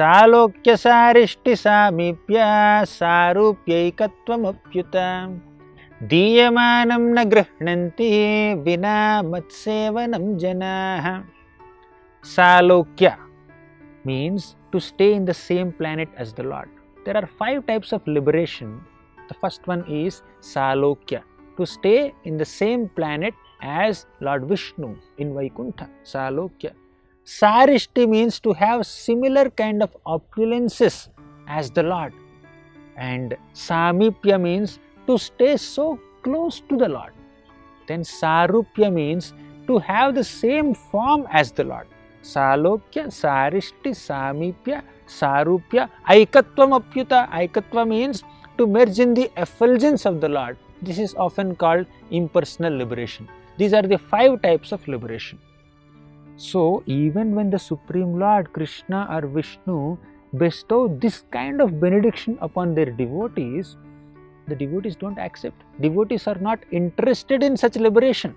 Salokya Sarishti Samipya Sarupya Aikatvam Apyuta Diyamanam na grihnanti vina matsevanam janaha. Salokya means to stay in the same planet as the Lord. There are 5 types of liberation. The first one is Salokya, to stay in the same planet as Lord Vishnu in Vaikuntha. Salokya. Sarishti means to have similar kind of opulences as the Lord. And Samipya means to stay so close to the Lord. Then Sarupya means to have the same form as the Lord. Salokya, Sarishti, Samipya, Sarupya, Aikatvam Apyuta. Aikatva means to merge in the effulgence of the Lord. This is often called impersonal liberation. These are the 5 types of liberation. So, even when the Supreme Lord Krishna or Vishnu bestow this kind of benediction upon their devotees, the devotees don't accept. Devotees are not interested in such liberation.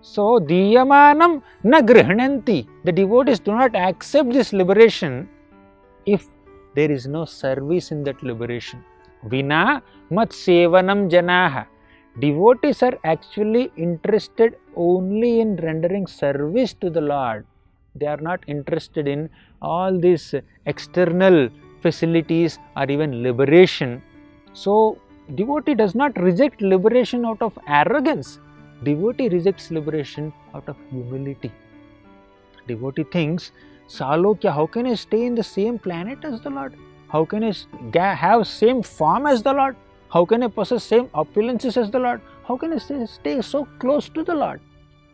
So, diyamanam na grihnanti. The devotees do not accept this liberation if there is no service in that liberation. Vina mat sevanam janaha. Devotees are actually interested only in rendering service to the Lord. They are not interested in all these external facilities or even liberation. So, devotee does not reject liberation out of arrogance. Devotee rejects liberation out of humility. Devotee thinks, Salokya, how can I stay in the same planet as the Lord? How can I have same form as the Lord? How can I possess same opulences as the Lord? How can I stay so close to the Lord?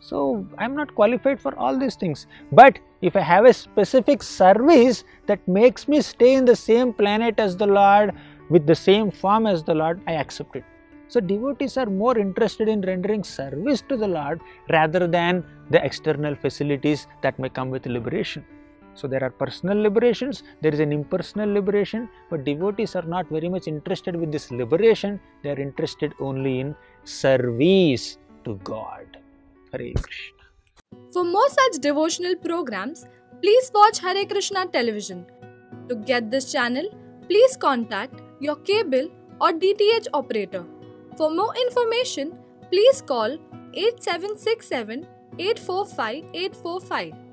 So, I am not qualified for all these things. But if I have a specific service that makes me stay in the same planet as the Lord, with the same form as the Lord, I accept it. So, devotees are more interested in rendering service to the Lord rather than the external facilities that may come with liberation. So, there are personal liberations, there is an impersonal liberation, but devotees are not very much interested with this liberation. They are interested only in service to God. Hare Krishna. For more such devotional programs, please watch Hare Krishna television. To get this channel, please contact your cable or DTH operator. For more information, please call 8767 845 845.